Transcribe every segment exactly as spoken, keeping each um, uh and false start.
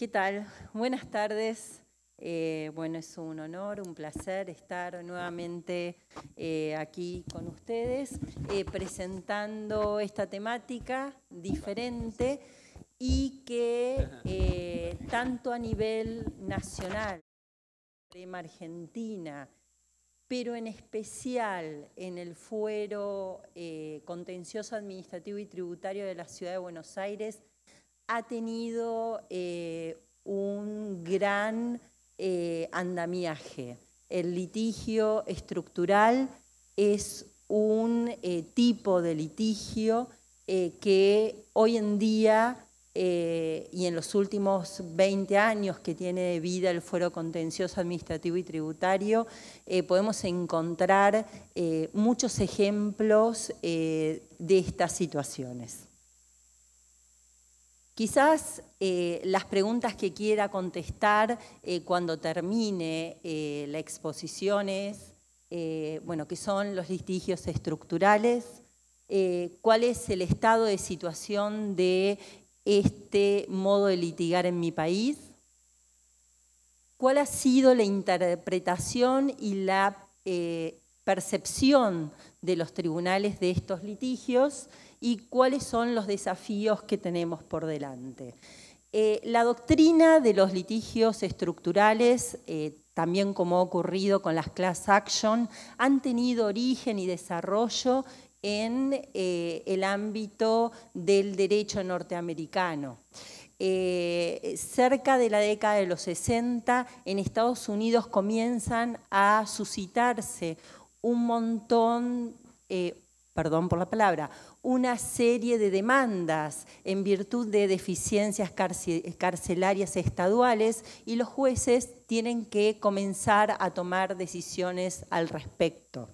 ¿Qué tal? Buenas tardes. Eh, bueno, es un honor, un placer estar nuevamente eh, aquí con ustedes eh, presentando esta temática diferente y que eh, tanto a nivel nacional, tema Argentina, pero en especial en el fuero eh, contencioso administrativo y tributario de la Ciudad de Buenos Aires, ha tenido eh, un gran eh, andamiaje. El litigio estructural es un eh, tipo de litigio eh, que hoy en día eh, y en los últimos veinte años que tiene de vida el fuero contencioso administrativo y tributario, eh, podemos encontrar eh, muchos ejemplos eh, de estas situaciones. Quizás eh, las preguntas que quiera contestar eh, cuando termine eh, la exposición es, eh, bueno, ¿qué son los litigios estructurales? Eh, ¿Cuál es el estado de situación de este modo de litigar en mi país? ¿Cuál ha sido la interpretación y la eh, percepción de los tribunales de estos litigios? Y cuáles son los desafíos que tenemos por delante. Eh, la doctrina de los litigios estructurales, eh, también como ha ocurrido con las class action, han tenido origen y desarrollo en eh, el ámbito del derecho norteamericano. Eh, cerca de la década de los sesenta, en Estados Unidos comienzan a suscitarse un montón, eh, perdón por la palabra, una serie de demandas en virtud de deficiencias carcelarias estaduales y los jueces tienen que comenzar a tomar decisiones al respecto.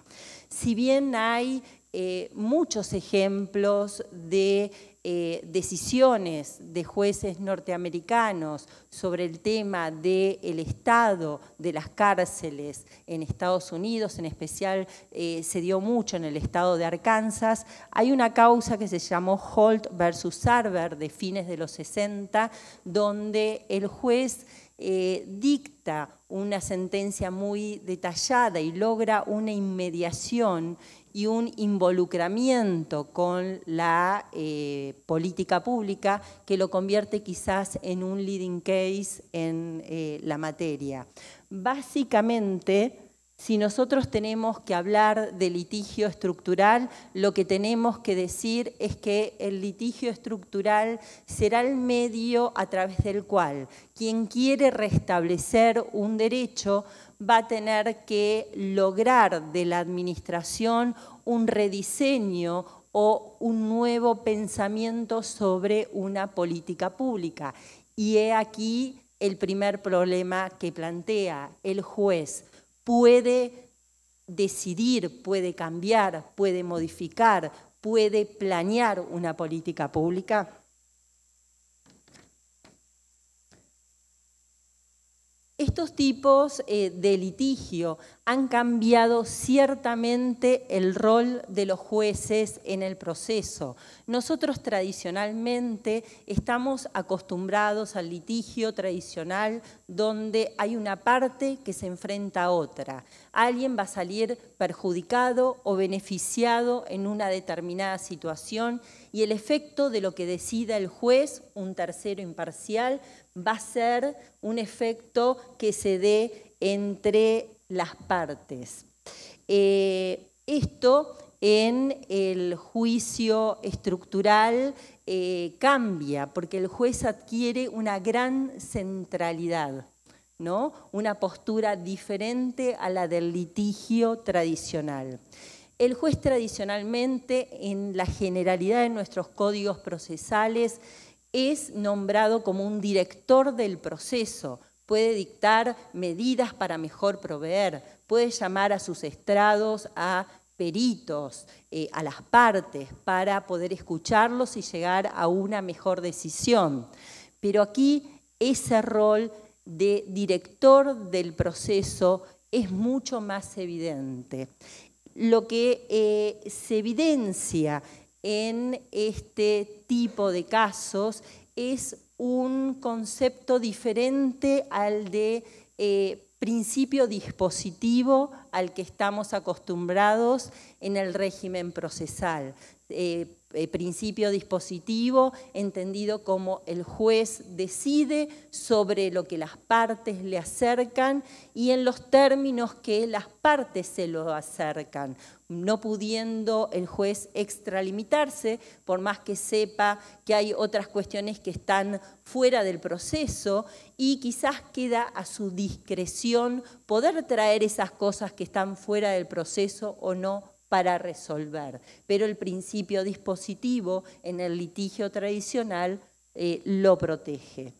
Si bien hay eh, muchos ejemplos de eh, decisiones de jueces norteamericanos sobre el tema del estado de las cárceles en Estados Unidos, en especial eh, se dio mucho en el estado de Arkansas, hay una causa que se llamó Holt versus Sarver de fines de los sesenta, donde el juez eh, dicta una sentencia muy detallada y logra una inmediación y un involucramiento con la eh, política pública que lo convierte quizás en un leading case en eh, la materia. Básicamente, si nosotros tenemos que hablar de litigio estructural, lo que tenemos que decir es que el litigio estructural será el medio a través del cual quien quiere restablecer un derecho va a tener que lograr de la administración un rediseño o un nuevo pensamiento sobre una política pública. Y he aquí el primer problema que plantea el juez. Puede decidir, puede cambiar, puede modificar, puede planear una política pública. Estos tipos eh, de litigio han cambiado ciertamente el rol de los jueces en el proceso. Nosotros tradicionalmente estamos acostumbrados al litigio tradicional donde hay una parte que se enfrenta a otra. Alguien va a salir perjudicado o beneficiado en una determinada situación y el efecto de lo que decida el juez, un tercero imparcial, va a ser un efecto que se dé entre las partes. Eh, esto en el juicio estructural eh, cambia, porque el juez adquiere una gran centralidad, ¿no? Una postura diferente a la del litigio tradicional. El juez tradicionalmente, en la generalidad de nuestros códigos procesales, es nombrado como un director del proceso, puede dictar medidas para mejor proveer, puede llamar a sus estrados, a peritos, eh, a las partes, para poder escucharlos y llegar a una mejor decisión. Pero aquí ese rol de director del proceso es mucho más evidente. Lo que eh, se evidencia en este tipo de casos es un concepto diferente al de eh, principio dispositivo al que estamos acostumbrados en el régimen procesal. Eh, eh, principio dispositivo entendido como el juez decide sobre lo que las partes le acercan y en los términos que las partes se lo acercan, no pudiendo el juez extralimitarse, por más que sepa que hay otras cuestiones que están fuera del proceso y quizás queda a su discreción poder traer esas cosas que están fuera del proceso o no para resolver. Pero el principio dispositivo en el litigio tradicional eh, lo protege.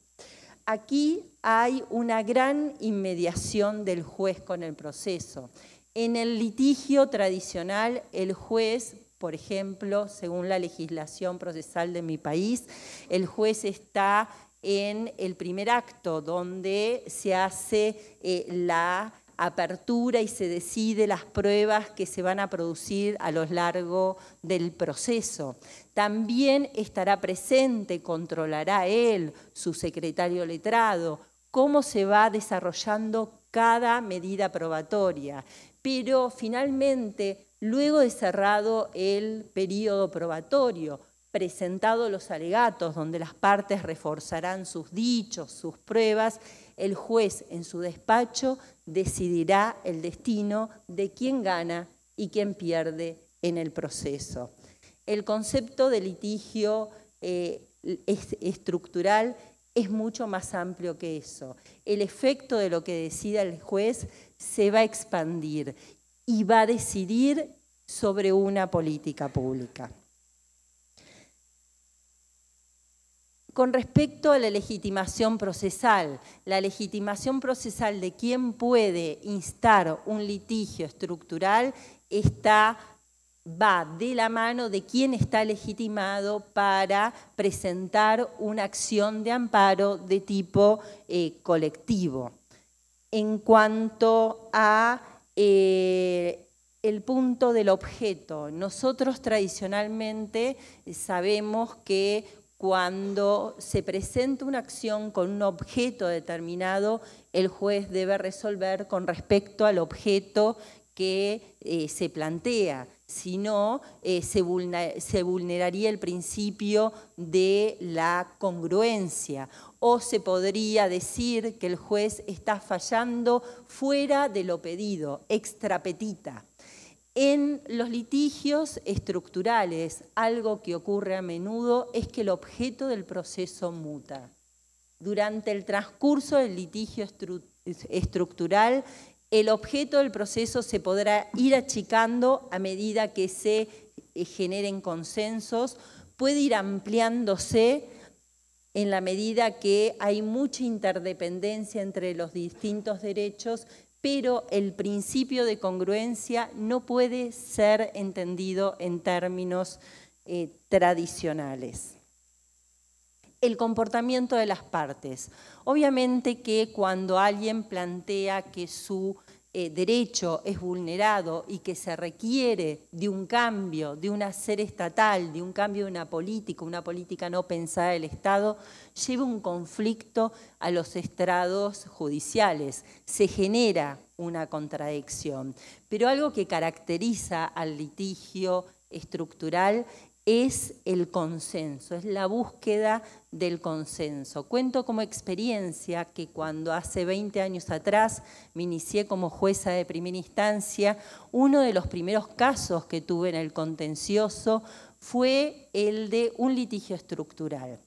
Aquí hay una gran inmediación del juez con el proceso. En el litigio tradicional, el juez, por ejemplo, según la legislación procesal de mi país, el juez está en el primer acto, donde se hace eh, la apertura y se decide las pruebas que se van a producir a lo largo del proceso. También estará presente, controlará él, su secretario letrado, cómo se va desarrollando cada medida probatoria. Pero finalmente, luego de cerrado el periodo probatorio, presentado los alegatos, donde las partes reforzarán sus dichos, sus pruebas, el juez en su despacho decidirá el destino de quién gana y quién pierde en el proceso. El concepto de litigio eh, es, estructural es mucho más amplio que eso. El efecto de lo que decida el juez se va a expandir y va a decidir sobre una política pública. Con respecto a la legitimación procesal, la legitimación procesal de quién puede instar un litigio estructural está, va de la mano de quién está legitimado para presentar una acción de amparo de tipo eh, colectivo. En cuanto a eh, el punto del objeto, nosotros tradicionalmente sabemos que cuando se presenta una acción con un objeto determinado, el juez debe resolver con respecto al objeto que eh, se plantea. Si no, eh, se, vulner, se vulneraría el principio de la congruencia o se podría decir que el juez está fallando fuera de lo pedido, extra petita. En los litigios estructurales, algo que ocurre a menudo es que el objeto del proceso muta. Durante el transcurso del litigio estru estructural, el objeto del proceso se podrá ir achicando a medida que se generen consensos, puede ir ampliándose en la medida que hay mucha interdependencia entre los distintos derechos, pero el principio de congruencia no puede ser entendido en términos eh, tradicionales. El comportamiento de las partes. Obviamente que cuando alguien plantea que su eh, derecho es vulnerado y que se requiere de un cambio, de un hacer estatal, de un cambio de una política, una política no pensada del Estado, lleva un conflicto a los estrados judiciales. Se genera una contradicción. Pero algo que caracteriza al litigio estructural es el consenso, es la búsqueda del consenso. Cuento como experiencia que cuando hace veinte años atrás me inicié como jueza de primera instancia, uno de los primeros casos que tuve en el contencioso fue el de un litigio estructural.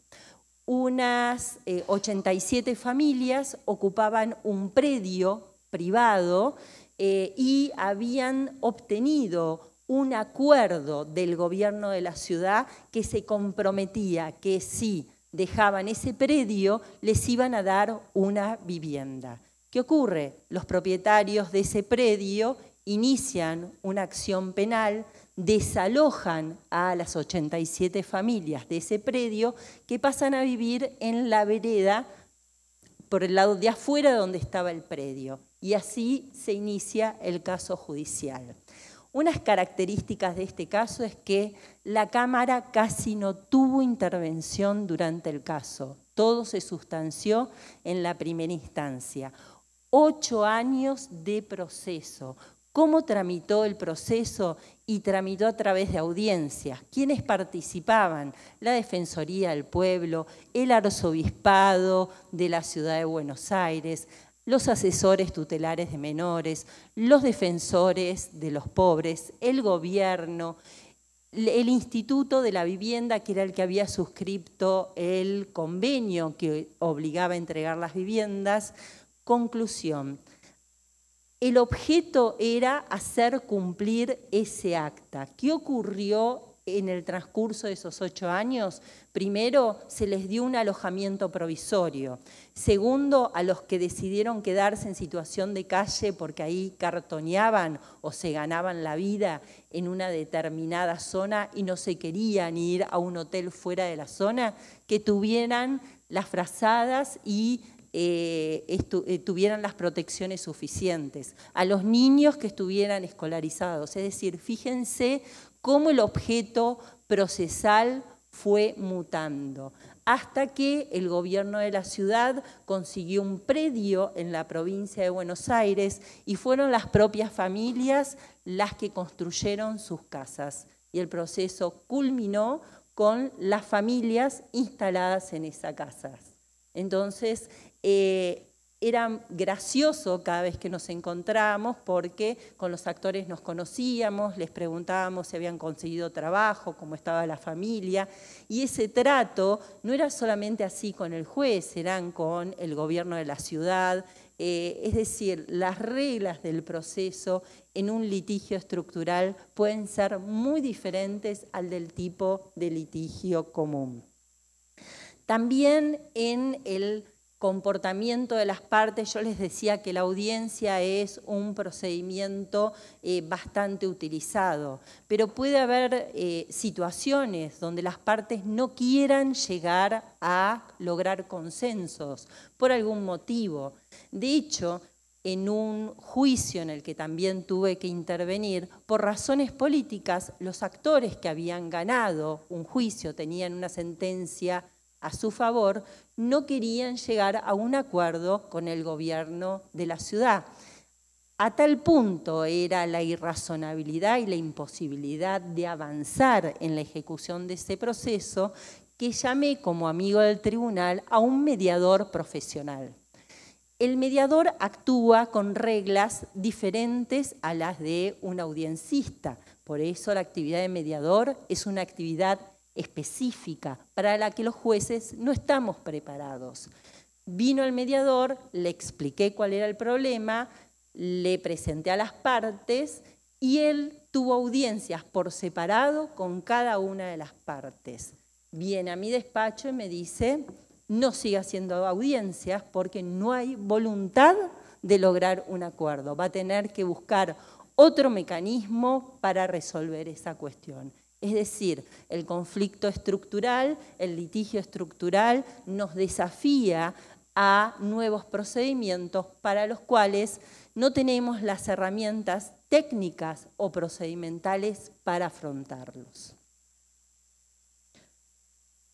Unas eh, ochenta y siete familias ocupaban un predio privado eh, y habían obtenido un acuerdo del gobierno de la ciudad que se comprometía que si dejaban ese predio les iban a dar una vivienda. ¿Qué ocurre? Los propietarios de ese predio inician una acción penal, desalojan a las ochenta y siete familias de ese predio que pasan a vivir en la vereda por el lado de afuera donde estaba el predio. Y así se inicia el caso judicial. Unas características de este caso es que la Cámara casi no tuvo intervención durante el caso. todo se sustanció en la primera instancia. Ocho años de proceso. ¿Cómo tramitó el proceso? Y tramitó a través de audiencias. ¿Quiénes participaban? La Defensoría del Pueblo, el Arzobispado de la Ciudad de Buenos Aires, los asesores tutelares de menores, los defensores de los pobres, el gobierno, el Instituto de la Vivienda, que era el que había suscrito el convenio que obligaba a entregar las viviendas. Conclusión. El objeto era hacer cumplir ese acta. ¿Qué ocurrió en el transcurso de esos ocho años? Primero, se les dio un alojamiento provisorio. Segundo, a los que decidieron quedarse en situación de calle porque ahí cartoneaban o se ganaban la vida en una determinada zona y no se querían ir a un hotel fuera de la zona, que tuvieran las frazadas y Eh, eh, tuvieran las protecciones suficientes, a los niños que estuvieran escolarizados. Es decir, fíjense cómo el objeto procesal fue mutando, hasta que el gobierno de la ciudad consiguió un predio en la provincia de Buenos Aires y fueron las propias familias las que construyeron sus casas. Y el proceso culminó con las familias instaladas en esas casas. Entonces, Eh, era gracioso cada vez que nos encontrábamos porque con los actores nos conocíamos, les preguntábamos si habían conseguido trabajo, cómo estaba la familia, y ese trato no era solamente así con el juez, eran con el gobierno de la ciudad, eh, es decir, las reglas del proceso en un litigio estructural pueden ser muy diferentes al del tipo de litigio común. También en el comportamiento de las partes, yo les decía que la audiencia es un procedimiento eh, bastante utilizado, pero puede haber eh, situaciones donde las partes no quieran llegar a lograr consensos por algún motivo. De hecho, en un juicio en el que también tuve que intervenir, por razones políticas, los actores que habían ganado un juicio, tenían una sentencia a su favor, no querían llegar a un acuerdo con el gobierno de la ciudad. A tal punto era la irrazonabilidad y la imposibilidad de avanzar en la ejecución de ese proceso que llamé como amigo del tribunal a un mediador profesional. El mediador actúa con reglas diferentes a las de un audiencista, por eso la actividad de mediador es una actividad específica, para la que los jueces no estamos preparados. Vino el mediador, le expliqué cuál era el problema, le presenté a las partes y él tuvo audiencias por separado con cada una de las partes. Viene a mi despacho y me dice, no siga haciendo audiencias porque no hay voluntad de lograr un acuerdo. Va a tener que buscar otro mecanismo para resolver esa cuestión. Es decir, el conflicto estructural, el litigio estructural nos desafía a nuevos procedimientos para los cuales no tenemos las herramientas técnicas o procedimentales para afrontarlos.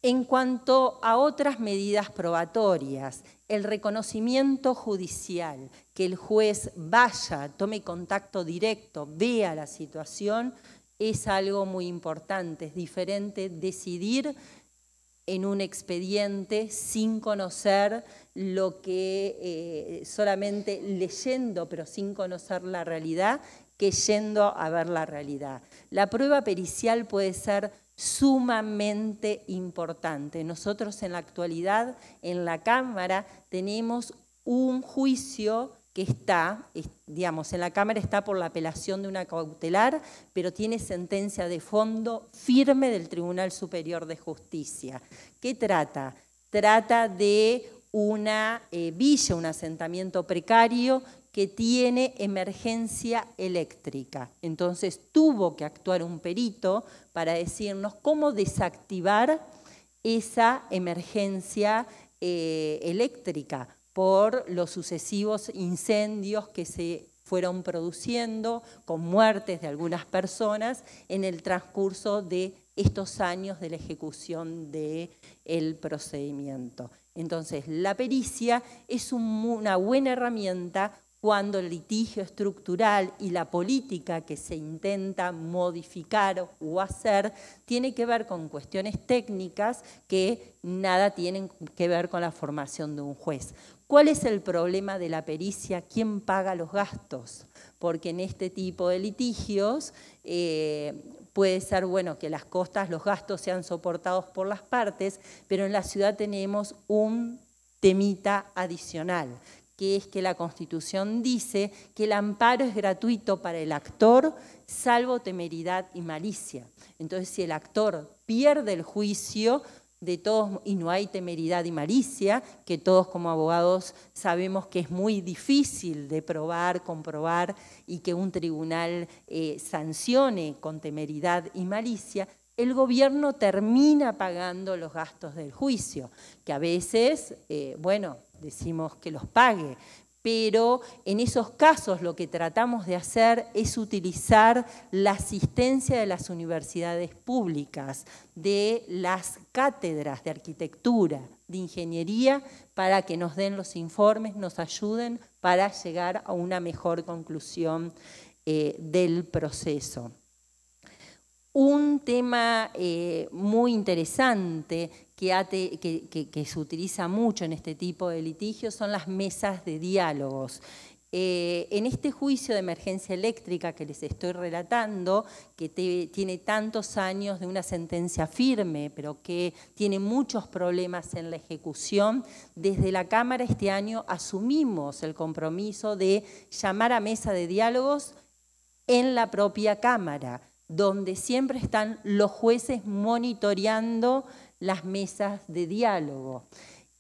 En cuanto a otras medidas probatorias, el reconocimiento judicial, que el juez vaya, tome contacto directo, vea la situación, es algo muy importante, es diferente decidir en un expediente sin conocer lo que, eh, solamente leyendo, pero sin conocer la realidad, que yendo a ver la realidad. La prueba pericial puede ser sumamente importante. Nosotros en la actualidad, en la Cámara, tenemos un juicio que está, digamos, en la Cámara está por la apelación de una cautelar, pero tiene sentencia de fondo firme del Tribunal Superior de Justicia. ¿Qué trata? Trata de una eh, villa, un asentamiento precario que tiene emergencia eléctrica. Entonces tuvo que actuar un perito para decirnos cómo desactivar esa emergencia eh, eléctrica, por los sucesivos incendios que se fueron produciendo con muertes de algunas personas en el transcurso de estos años de la ejecución del procedimiento. Entonces, la pericia es un, una buena herramienta cuando el litigio estructural y la política que se intenta modificar o hacer tiene que ver con cuestiones técnicas que nada tienen que ver con la formación de un juez. ¿Cuál es el problema de la pericia? ¿Quién paga los gastos? Porque en este tipo de litigios eh, puede ser bueno que las costas, los gastos sean soportados por las partes, pero en la ciudad tenemos un temita adicional, que es que la Constitución dice que el amparo es gratuito para el actor, salvo temeridad y malicia. Entonces, si el actor pierde el juicio de todos y no hay temeridad y malicia, que todos como abogados sabemos que es muy difícil de probar, comprobar y que un tribunal eh, sancione con temeridad y malicia, el gobierno termina pagando los gastos del juicio, que a veces, eh, bueno, decimos que los pague, pero en esos casos lo que tratamos de hacer es utilizar la asistencia de las universidades públicas, de las cátedras de arquitectura, de ingeniería, para que nos den los informes, nos ayuden para llegar a una mejor conclusión eh, del proceso. Un tema eh, muy interesante que, ate, que, que, que se utiliza mucho en este tipo de litigios son las mesas de diálogos. Eh, en este juicio de emergencia eléctrica que les estoy relatando, que te, tiene tantos años de una sentencia firme, pero que tiene muchos problemas en la ejecución, desde la Cámara este año asumimos el compromiso de llamar a mesa de diálogos en la propia Cámara, donde siempre están los jueces monitoreando las mesas de diálogo.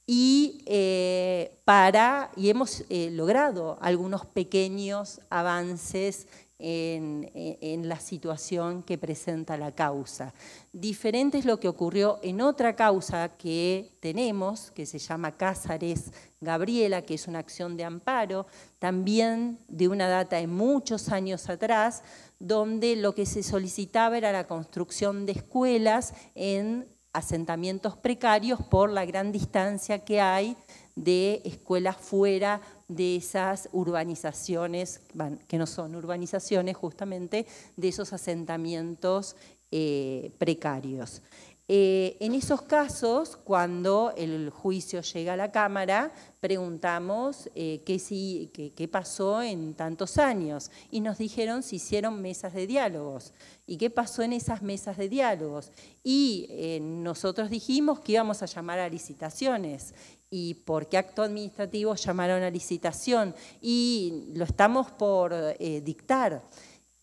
Y, eh, para, y hemos eh, logrado algunos pequeños avances en, en la situación que presenta la causa. Diferente es lo que ocurrió en otra causa que tenemos, que se llama Cázares Gabriela, que es una acción de amparo, también de una data de muchos años atrás, donde lo que se solicitaba era la construcción de escuelas en asentamientos precarios por la gran distancia que hay de escuelas fuera de esas urbanizaciones, que no son urbanizaciones justamente, de esos asentamientos eh, precarios. Eh, en esos casos, cuando el juicio llega a la Cámara, preguntamos eh, qué, si, qué, qué pasó en tantos años y nos dijeron si hicieron mesas de diálogos y qué pasó en esas mesas de diálogos. Y eh, nosotros dijimos que íbamos a llamar a licitaciones y por qué acto administrativo llamaron a licitación y lo estamos por eh, dictar.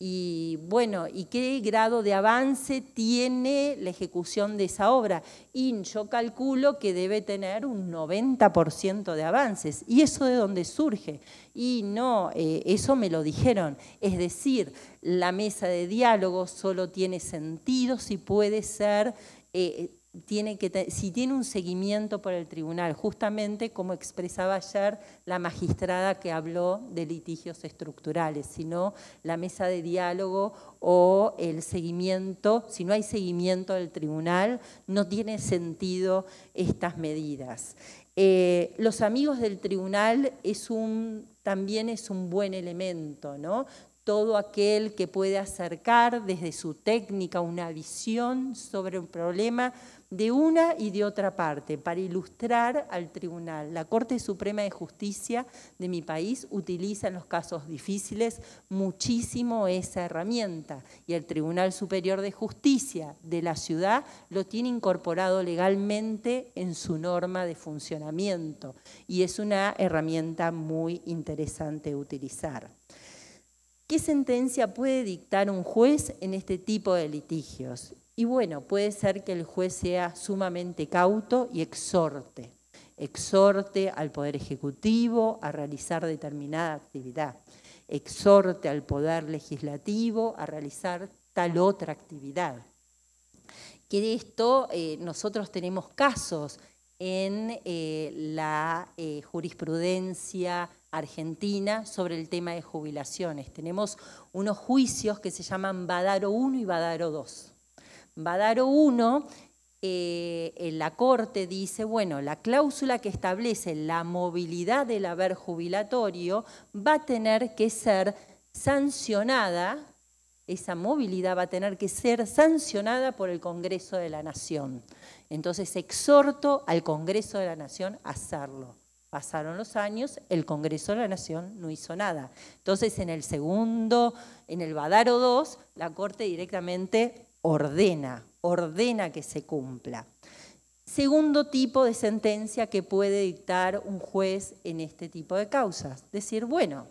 Y bueno, ¿y qué grado de avance tiene la ejecución de esa obra? Y yo calculo que debe tener un noventa por ciento de avances. ¿Y eso de dónde surge? Y no, eh, eso me lo dijeron. Es decir, la mesa de diálogo solo tiene sentido si puede ser... Eh, Tiene que, si tiene un seguimiento por el tribunal, justamente como expresaba ayer la magistrada que habló de litigios estructurales, sino la mesa de diálogo o el seguimiento, si no hay seguimiento del tribunal, no tiene sentido estas medidas. Eh, los amigos del tribunal es un, también es un buen elemento, ¿no? Todo aquel que puede acercar desde su técnica una visión sobre un problema de una y de otra parte para ilustrar al tribunal. La Corte Suprema de Justicia de mi país utiliza en los casos difíciles muchísimo esa herramienta y el Tribunal Superior de Justicia de la ciudad lo tiene incorporado legalmente en su norma de funcionamiento y es una herramienta muy interesante de utilizar. ¿Qué sentencia puede dictar un juez en este tipo de litigios? Y bueno, puede ser que el juez sea sumamente cauto y exhorte, exhorte al Poder Ejecutivo a realizar determinada actividad, exhorte al Poder Legislativo a realizar tal otra actividad. Que de esto eh, nosotros tenemos casos en eh, la eh, jurisprudencia argentina sobre el tema de jubilaciones. Tenemos unos juicios que se llaman Badaro uno y Badaro dos. Badaro uno eh, la Corte dice, bueno, la cláusula que establece la movilidad del haber jubilatorio va a tener que ser sancionada, esa movilidad va a tener que ser sancionada por el Congreso de la Nación. Entonces exhorto al Congreso de la Nación a hacerlo. Pasaron los años, el Congreso de la Nación no hizo nada. Entonces en el segundo, en el Badaro dos, la Corte directamente ordena, ordena que se cumpla. Segundo tipo de sentencia que puede dictar un juez en este tipo de causas, decir, bueno,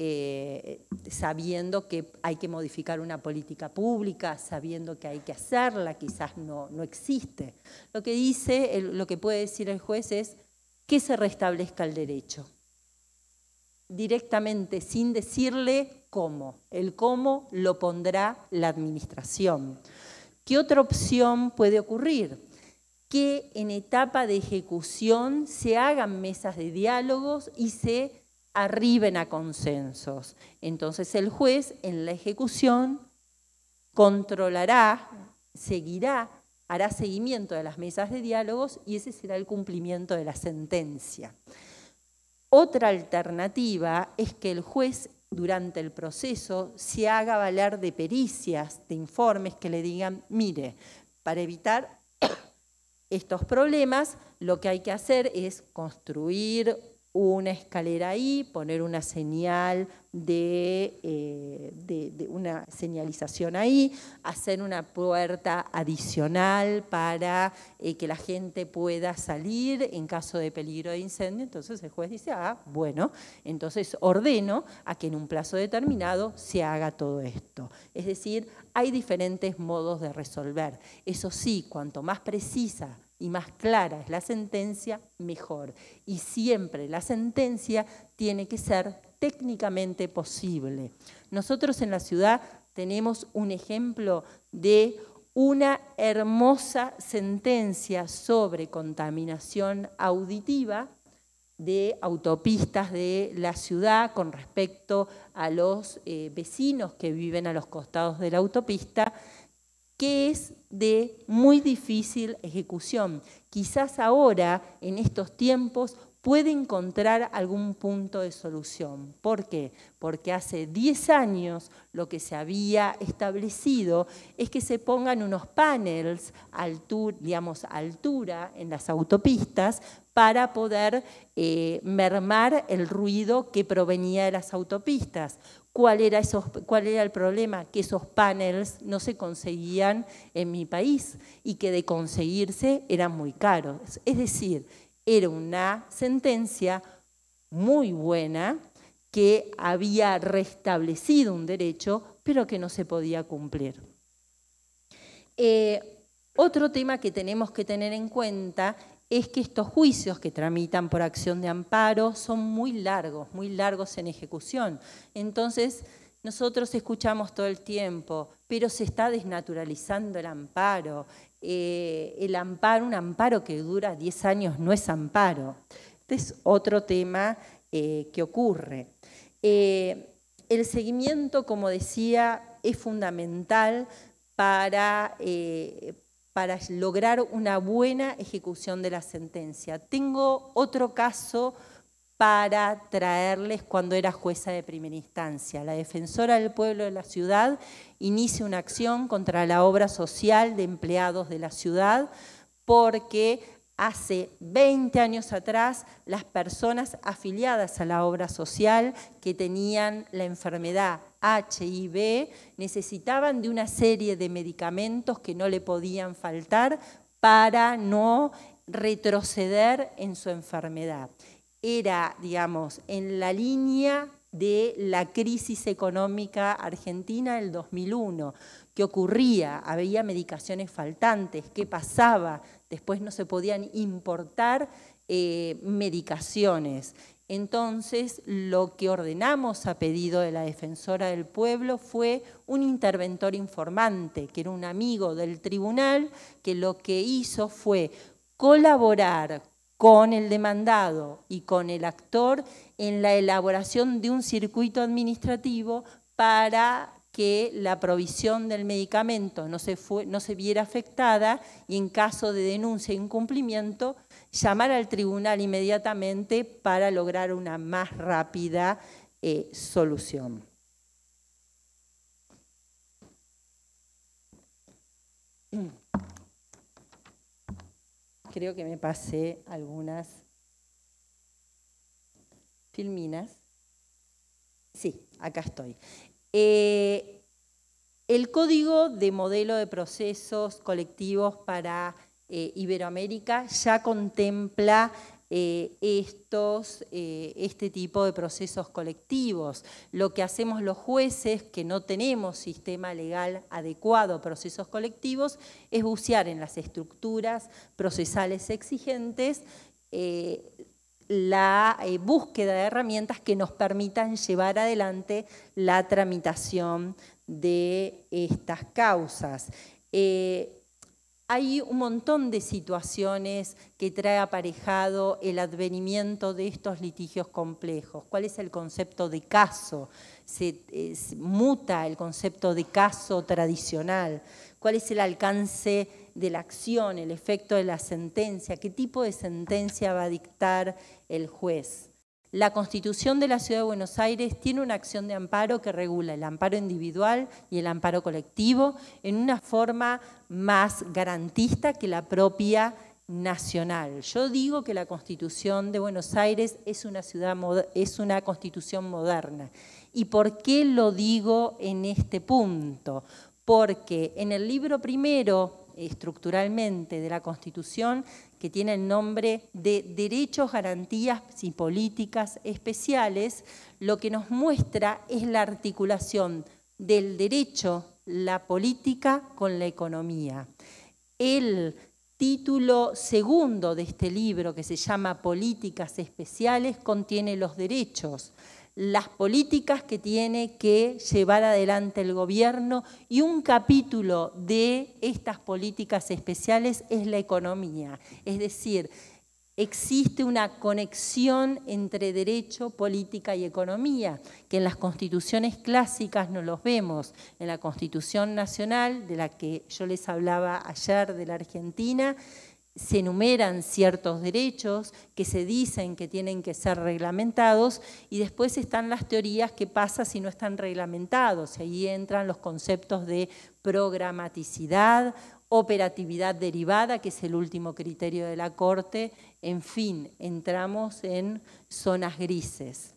Eh, sabiendo que hay que modificar una política pública, sabiendo que hay que hacerla, quizás no, no existe. Lo que dice, el, lo que puede decir el juez es que se restablezca el derecho. Directamente, sin decirle cómo. El cómo lo pondrá la administración. ¿Qué otra opción puede ocurrir? Que en etapa de ejecución se hagan mesas de diálogos y se arriben a consensos. Entonces el juez en la ejecución controlará, seguirá, hará seguimiento de las mesas de diálogos y ese será el cumplimiento de la sentencia. Otra alternativa es que el juez durante el proceso se haga valer de pericias, de informes que le digan, mire, para evitar estos problemas lo que hay que hacer es construir una escalera ahí, poner una señal de, eh, de, de una señalización ahí, hacer una puerta adicional para eh, que la gente pueda salir en caso de peligro de incendio. Entonces el juez dice, ah, bueno, entonces ordeno a que en un plazo determinado se haga todo esto. Es decir, hay diferentes modos de resolver. Eso sí, cuanto más precisa y más clara es la sentencia, mejor. Y siempre la sentencia tiene que ser técnicamente posible. Nosotros en la ciudad tenemos un ejemplo de una hermosa sentencia sobre contaminación auditiva de autopistas de la ciudad con respecto a los eh, vecinos que viven a los costados de la autopista, que es de muy difícil ejecución. Quizás ahora, en estos tiempos, puede encontrar algún punto de solución. ¿Por qué? Porque hace diez años lo que se había establecido es que se pongan unos paneles, altura, digamos, altura en las autopistas para poder eh, mermar el ruido que provenía de las autopistas. ¿Cuál era, esos, ¿Cuál era el problema? Que esos paneles no se conseguían en mi país y que de conseguirse eran muy caros. Es decir, era una sentencia muy buena que había restablecido un derecho, pero que no se podía cumplir. Eh, otro tema que tenemos que tener en cuenta es que estos juicios que tramitan por acción de amparo son muy largos, muy largos en ejecución. Entonces, nosotros escuchamos todo el tiempo, pero se está desnaturalizando el amparo. Eh, el amparo, un amparo que dura diez años no es amparo. Este es otro tema eh, que ocurre. Eh, el seguimiento, como decía, es fundamental para... Eh, para lograr una buena ejecución de la sentencia. Tengo otro caso para traerles cuando era jueza de primera instancia. La defensora del pueblo de la ciudad inicia una acción contra la obra social de empleados de la ciudad porque hace veinte años atrás las personas afiliadas a la obra social que tenían la enfermedad H I V necesitaban de una serie de medicamentos que no le podían faltar para no retroceder en su enfermedad. Era, digamos, en la línea de la crisis económica argentina del dos mil uno. ¿Qué ocurría? Había medicaciones faltantes. ¿Qué pasaba? Después no se podían importar eh, medicaciones. Entonces, lo que ordenamos a pedido de la defensora del pueblo fue un interventor informante, que era un amigo del tribunal, que lo que hizo fue colaborar con el demandado y con el actor en la elaboración de un circuito administrativo para que la provisión del medicamento no se, fue, no se viera afectada y en caso de denuncia e incumplimiento, llamar al tribunal inmediatamente para lograr una más rápida eh, solución. Creo que me pasé algunas filminas. Sí, acá estoy. Eh, el Código de Modelo de Procesos Colectivos para eh, Iberoamérica ya contempla eh, estos, eh, este tipo de procesos colectivos. Lo que hacemos los jueces, que no tenemos sistema legal adecuado a procesos colectivos, es bucear en las estructuras procesales exigentes, eh, la eh, búsqueda de herramientas que nos permitan llevar adelante la tramitación de estas causas. Eh, hay un montón de situaciones que trae aparejado el advenimiento de estos litigios complejos. ¿Cuál es el concepto de caso? Se, eh, se muta el concepto de caso tradicional. ¿Cuál es el alcance de la acción, el efecto de la sentencia? ¿Qué tipo de sentencia va a dictar el juez? La Constitución de la Ciudad de Buenos Aires tiene una acción de amparo que regula el amparo individual y el amparo colectivo en una forma más garantista que la propia nacional. Yo digo que la Constitución de Buenos Aires es una, ciudad, es una Constitución moderna. ¿Y por qué lo digo en este punto? Porque en el libro primero, estructuralmente, de la Constitución, que tiene el nombre de Derechos, Garantías y Políticas Especiales, lo que nos muestra es la articulación del derecho, la política con la economía. El título segundo de este libro, que se llama Políticas Especiales, contiene los derechos, las políticas que tiene que llevar adelante el gobierno y un capítulo de estas políticas especiales es la economía. Es decir, existe una conexión entre derecho, política y economía, que en las constituciones clásicas no los vemos. En la Constitución Nacional, de la que yo les hablaba ayer, de la Argentina, se enumeran ciertos derechos que se dicen que tienen que ser reglamentados y después están las teorías que pasa si no están reglamentados. Ahí entran los conceptos de programaticidad, operatividad derivada, que es el último criterio de la Corte. En fin, entramos en zonas grises.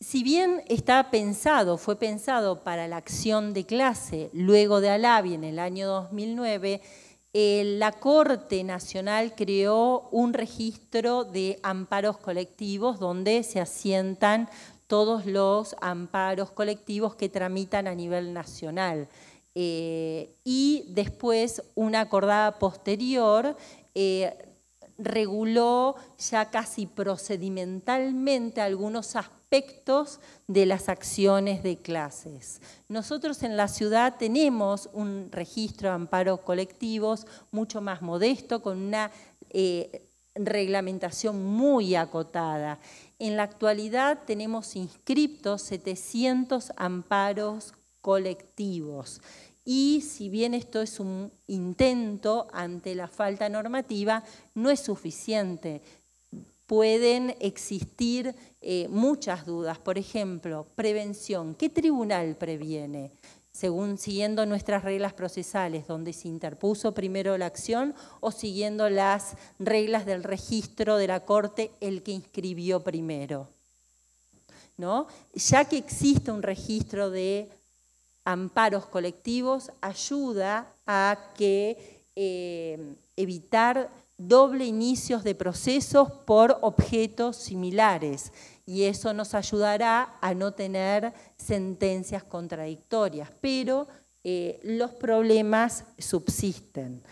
Si bien está pensado, fue pensado para la acción de clase, luego de Alavi en el año dos mil nueve, eh, la Corte Nacional creó un registro de amparos colectivos donde se asientan todos los amparos colectivos que tramitan a nivel nacional. Eh, y después una acordada posterior eh, reguló ya casi procedimentalmente algunos aspectos aspectos de las acciones de clases. Nosotros en la ciudad tenemos un registro de amparos colectivos mucho más modesto, con una eh, reglamentación muy acotada. En la actualidad tenemos inscriptos setecientos amparos colectivos. Y si bien esto es un intento ante la falta normativa, no es suficiente. Pueden existir eh, muchas dudas. Por ejemplo, prevención. ¿Qué tribunal previene? Según siguiendo nuestras reglas procesales, donde se interpuso primero la acción, o siguiendo las reglas del registro de la Corte, el que inscribió primero, ¿no? Ya que existe un registro de amparos colectivos, ayuda a que eh, evitar doble inicios de procesos por objetos similares y eso nos ayudará a no tener sentencias contradictorias, pero eh, los problemas subsisten.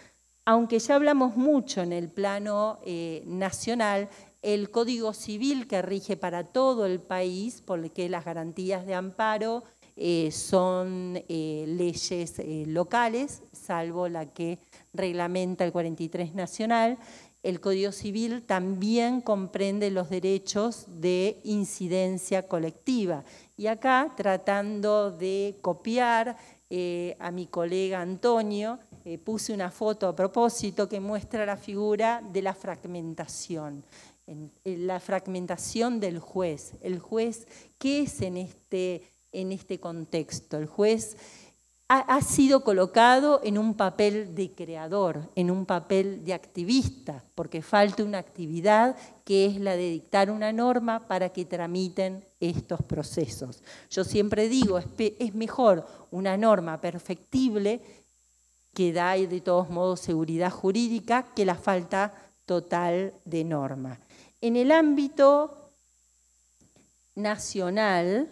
Aunque ya hablamos mucho en el plano eh, nacional, el Código Civil que rige para todo el país, porque las garantías de amparo eh, son eh, leyes eh, locales, salvo la que reglamenta el cuarenta y tres Nacional, El Código Civil también comprende los derechos de incidencia colectiva. Y acá, tratando de copiar eh, a mi colega Antonio, eh, puse una foto a propósito que muestra la figura de la fragmentación. En, en la fragmentación del juez. El juez, ¿qué es en este, en este contexto? El juez ha sido colocado en un papel de creador, en un papel de activista, porque falta una actividad que es la de dictar una norma para que tramiten estos procesos. Yo siempre digo, es mejor una norma perfectible que da de todos modos seguridad jurídica que la falta total de norma. En el ámbito nacional,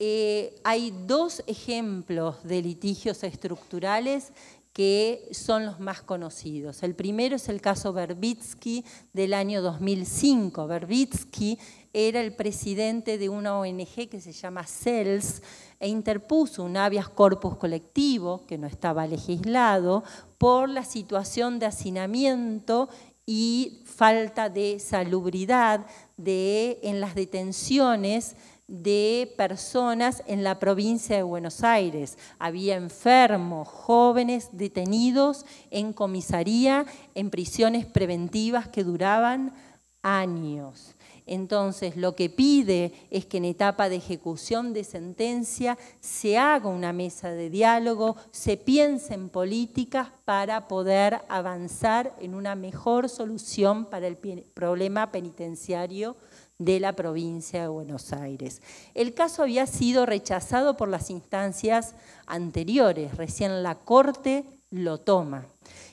Eh, hay dos ejemplos de litigios estructurales que son los más conocidos. El primero es el caso Verbitsky del año dos mil cinco. Verbitsky era el presidente de una O N G que se llama CELS e interpuso un habeas corpus colectivo que no estaba legislado por la situación de hacinamiento y falta de salubridad de, en las detenciones de personas en la provincia de Buenos Aires. Había enfermos, jóvenes detenidos en comisaría, en prisiones preventivas que duraban años. Entonces, lo que pide es que en etapa de ejecución de sentencia se haga una mesa de diálogo, se piense en políticas para poder avanzar en una mejor solución para el problema penitenciario de la provincia de Buenos Aires. El caso había sido rechazado por las instancias anteriores, recién la Corte lo toma.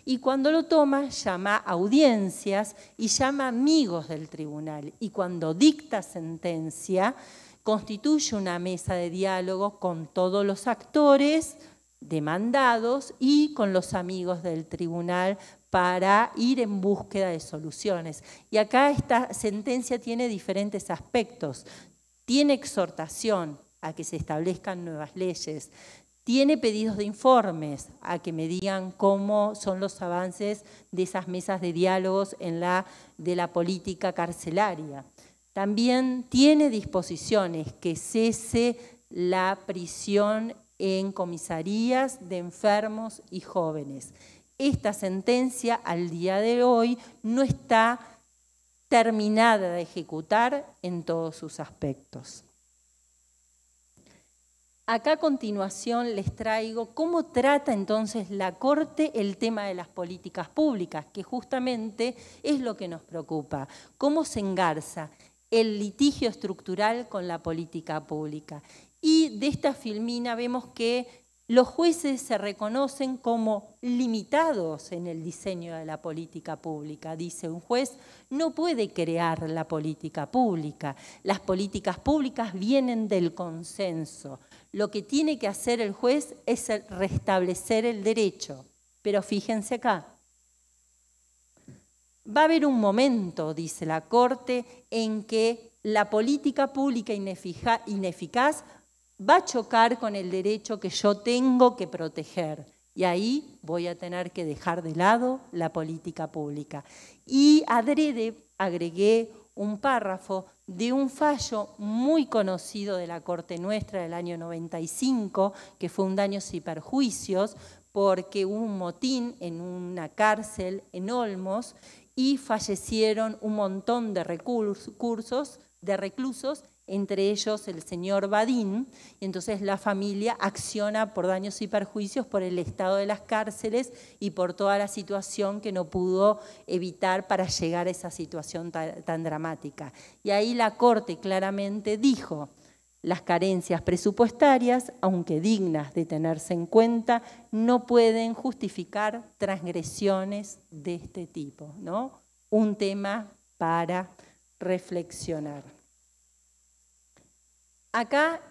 Y cuando lo toma, llama a audiencias y llama amigos del tribunal. Y cuando dicta sentencia, constituye una mesa de diálogo con todos los actores demandados y con los amigos del tribunal para ir en búsqueda de soluciones. Y acá esta sentencia tiene diferentes aspectos. Tiene exhortación a que se establezcan nuevas leyes. Tiene pedidos de informes a que me digan cómo son los avances de esas mesas de diálogos en la, de la política carcelaria. También tiene disposiciones que cese la prisión en comisarías de enfermos y jóvenes. Esta sentencia al día de hoy no está terminada de ejecutar en todos sus aspectos. Acá a continuación les traigo cómo trata entonces la Corte el tema de las políticas públicas, que justamente es lo que nos preocupa. Cómo se engarza el litigio estructural con la política pública. Y de esta filmina vemos que los jueces se reconocen como limitados en el diseño de la política pública. Dice, un juez no puede crear la política pública. Las políticas públicas vienen del consenso. Lo que tiene que hacer el juez es restablecer el derecho. Pero fíjense acá. Va a haber un momento, dice la Corte, en que la política pública ineficaz va a chocar con el derecho que yo tengo que proteger. Y ahí voy a tener que dejar de lado la política pública. Y adrede agregué un párrafo de un fallo muy conocido de la Corte nuestra del año noventa y cinco, que fue un daños y perjuicios, porque hubo un motín en una cárcel en Olmos y fallecieron un montón de recursos, de reclusos, entre ellos el señor Badín, y entonces la familia acciona por daños y perjuicios por el estado de las cárceles y por toda la situación que no pudo evitar para llegar a esa situación tan, tan dramática. Y ahí la Corte claramente dijo, las carencias presupuestarias, aunque dignas de tenerse en cuenta, no pueden justificar transgresiones de este tipo, ¿no? Un tema para reflexionar. Acá,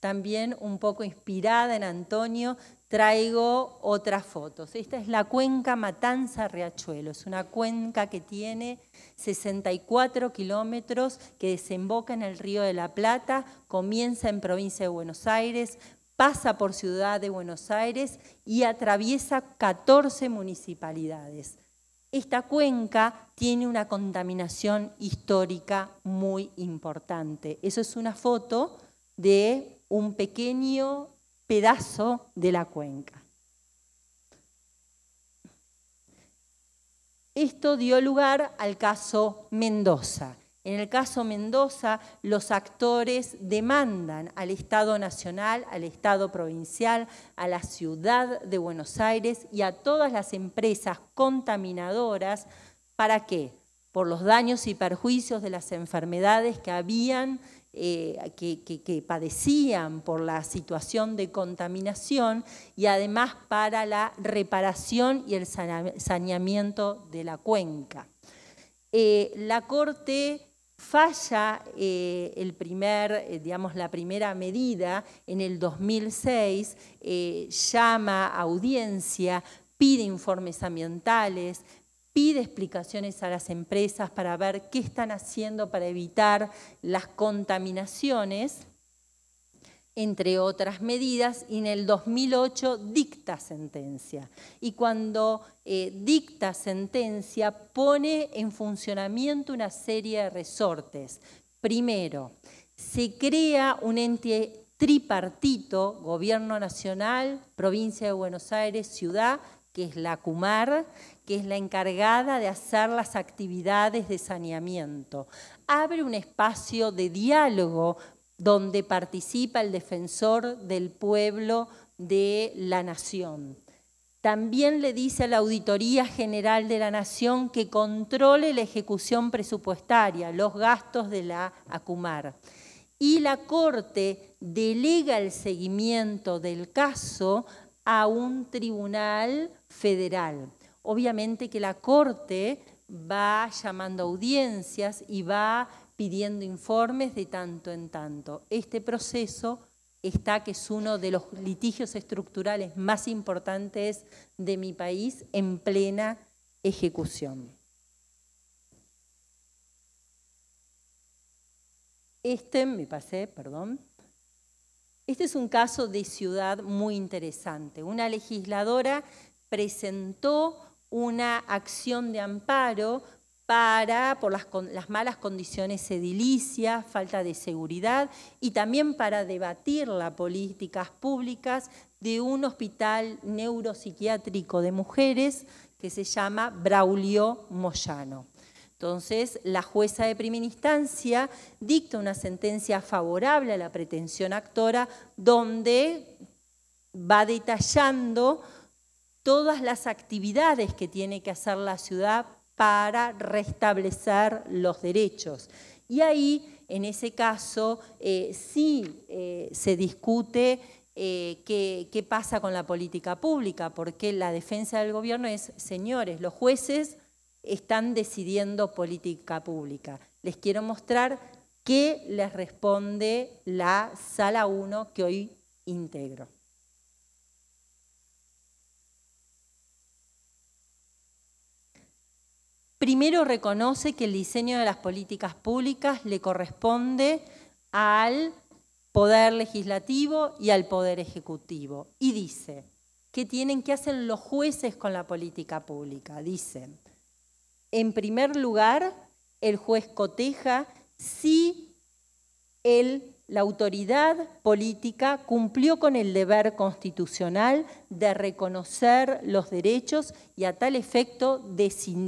también un poco inspirada en Antonio, traigo otras fotos. Esta es la cuenca Matanza Riachuelo. Es una cuenca que tiene sesenta y cuatro kilómetros, que desemboca en el Río de la Plata, comienza en provincia de Buenos Aires, pasa por Ciudad de Buenos Aires y atraviesa catorce municipalidades. esta cuenca tiene una contaminación histórica muy importante. Eso es una foto de un pequeño pedazo de la cuenca. Esto dio lugar al caso Mendoza. En el caso Mendoza, los actores demandan al Estado Nacional, al Estado Provincial, a la Ciudad de Buenos Aires y a todas las empresas contaminadoras, ¿para qué? Por los daños y perjuicios de las enfermedades que habían, eh, que, que, que padecían por la situación de contaminación y además para la reparación y el saneamiento de la cuenca. Eh, la Corte falla eh, el primer, eh, digamos, la primera medida en el dos mil seis, eh, llama a audiencia, pide informes ambientales, pide explicaciones a las empresas para ver qué están haciendo para evitar las contaminaciones, entre otras medidas, y en el dos mil ocho dicta sentencia. Y cuando eh, dicta sentencia pone en funcionamiento una serie de resortes. Primero, se crea un ente tripartito, Gobierno Nacional, Provincia de Buenos Aires, Ciudad, que es la ACUMAR, que es la encargada de hacer las actividades de saneamiento. Abre un espacio de diálogo donde participa el defensor del pueblo de la nación. También le dice a la Auditoría General de la Nación que controle la ejecución presupuestaria, los gastos de la ACUMAR. Y la Corte delega el seguimiento del caso a un tribunal federal. Obviamente que la Corte va llamando audiencias y va pidiendo informes de tanto en tanto. Este proceso está, que es uno de los litigios estructurales más importantes de mi país, en plena ejecución. Este, me pasé, perdón. Este es un caso de ciudad muy interesante. Una legisladora presentó una acción de amparo para, por las, las malas condiciones edilicias, falta de seguridad y también para debatir las políticas públicas de un hospital neuropsiquiátrico de mujeres que se llama Braulio Moyano. Entonces, la jueza de primera instancia dicta una sentencia favorable a la pretensión actora donde va detallando todas las actividades que tiene que hacer la ciudad para restablecer los derechos. Y ahí, en ese caso, eh, sí eh, se discute eh, qué, qué pasa con la política pública, porque la defensa del gobierno es, señores, los jueces están decidiendo política pública. Les quiero mostrar qué les responde la Sala uno que hoy integro. Primero reconoce que el diseño de las políticas públicas le corresponde al Poder Legislativo y al Poder Ejecutivo. Y dice, ¿qué tienen que hacer los jueces con la política pública? Dicen, en primer lugar, el juez coteja si el, la autoridad política cumplió con el deber constitucional de reconocer los derechos y a tal efecto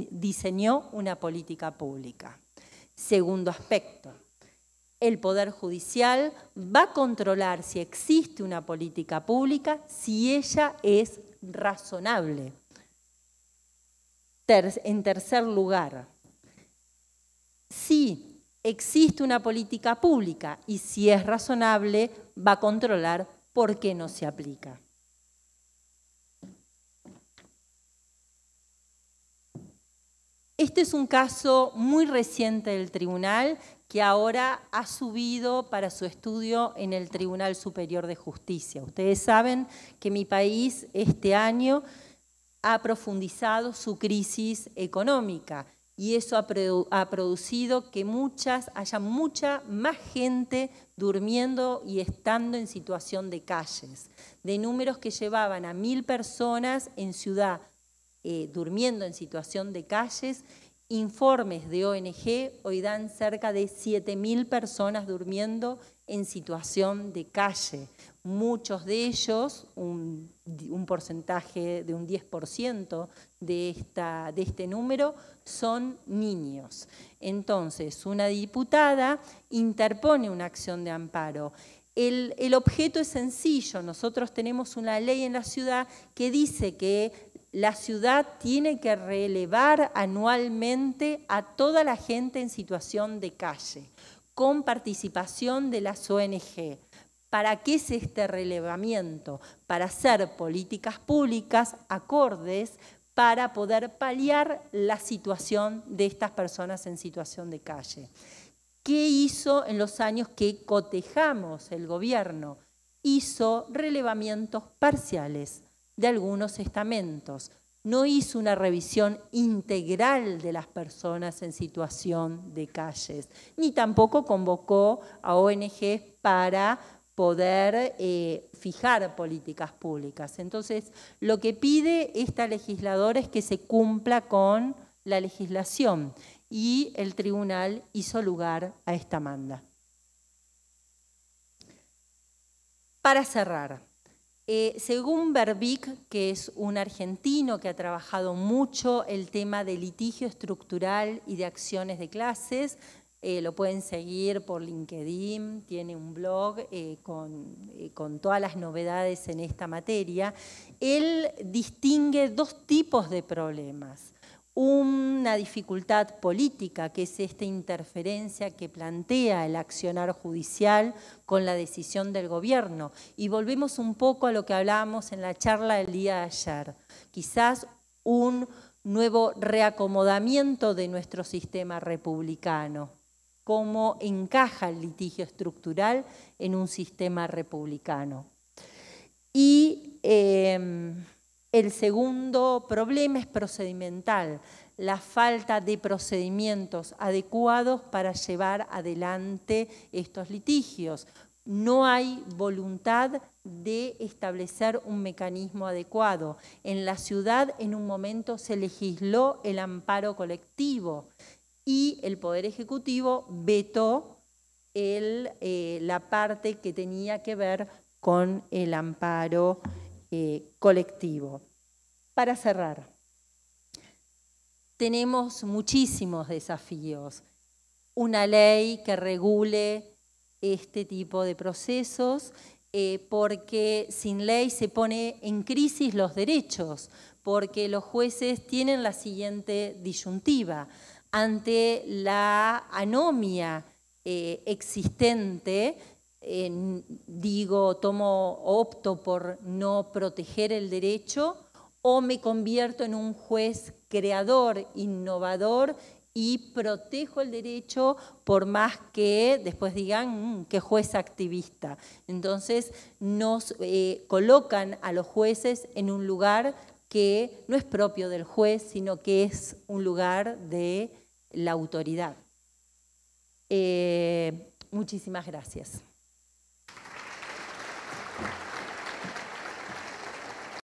diseñó una política pública. Segundo aspecto, el Poder Judicial va a controlar si existe una política pública, si ella es razonable. Ter- en tercer lugar, si existe una política pública y si es razonable va a controlar por qué no se aplica. Este es un caso muy reciente del tribunal que ahora ha subido para su estudio en el Tribunal Superior de Justicia. Ustedes saben que mi país este año ha profundizado su crisis económica. Y eso ha, produ ha producido que muchas, haya mucha más gente durmiendo y estando en situación de calles, de números que llevaban a mil personas en ciudad eh, durmiendo en situación de calles. Informes de O N G hoy dan cerca de siete mil personas durmiendo en situación de calle. Muchos de ellos, un, un porcentaje de un diez por ciento de, esta, de este número, son niños. Entonces, una diputada interpone una acción de amparo. El, el objeto es sencillo. Nosotros tenemos una ley en la ciudad que dice que la ciudad tiene que relevar anualmente a toda la gente en situación de calle, con participación de las O N G. ¿Para qué es este relevamiento? Para hacer políticas públicas acordes para poder paliar la situación de estas personas en situación de calle. ¿Qué hizo en los años que cotejamos el gobierno? Hizo relevamientos parciales de algunos estamentos. No hizo una revisión integral de las personas en situación de calles, ni tampoco convocó a O N G para poder eh, fijar políticas públicas. Entonces, lo que pide esta legisladora es que se cumpla con la legislación y el tribunal hizo lugar a esta manda. Para cerrar, Eh, según Berbic, que es un argentino que ha trabajado mucho el tema de litigio estructural y de acciones de clases, eh, lo pueden seguir por LinkedIn, tiene un blog eh, con, eh, con todas las novedades en esta materia, él distingue dos tipos de problemas. Una dificultad política, que es esta interferencia que plantea el accionar judicial con la decisión del gobierno. Y volvemos un poco a lo que hablábamos en la charla del día de ayer. Quizás un nuevo reacomodamiento de nuestro sistema republicano. ¿Cómo encaja el litigio estructural en un sistema republicano? Y Eh, El segundo problema es procedimental, la falta de procedimientos adecuados para llevar adelante estos litigios. No hay voluntad de establecer un mecanismo adecuado. En la ciudad en un momento se legisló el amparo colectivo y el Poder Ejecutivo vetó el, eh, la parte que tenía que ver con el amparo colectivo. Eh, colectivo. Para cerrar, tenemos muchísimos desafíos. Una ley que regule este tipo de procesos, eh, porque sin ley se pone en crisis los derechos, porque los jueces tienen la siguiente disyuntiva. Ante la anomia eh, existente, Eh, digo, tomo, opto por no proteger el derecho o me convierto en un juez creador, innovador y protejo el derecho por más que después digan mmm, que juez activista. Entonces nos eh, colocan a los jueces en un lugar que no es propio del juez, sino que es un lugar de la autoridad. Eh, muchísimas gracias.